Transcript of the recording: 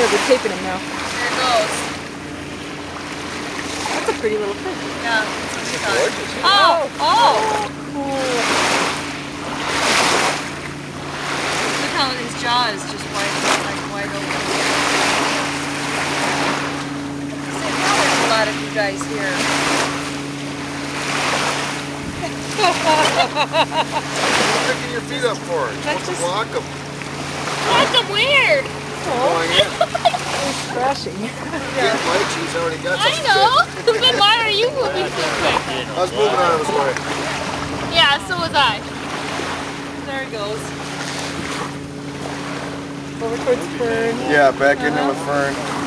There, we're taping him now. There it goes. That's a pretty little fish. Yeah, that's what she thought. Gorgeous. Oh, oh! Cool. Look how his jaw is just wide open. A lot of you guys here. You're picking your feet up for it. Just block them. Block them weird. Going in. He's crashing. Yeah. He's already got I know. Then why are you moving so quick? I was moving out of his way. Yeah, so was I. There he goes. Over towards Fern. Yeah, back into with Fern.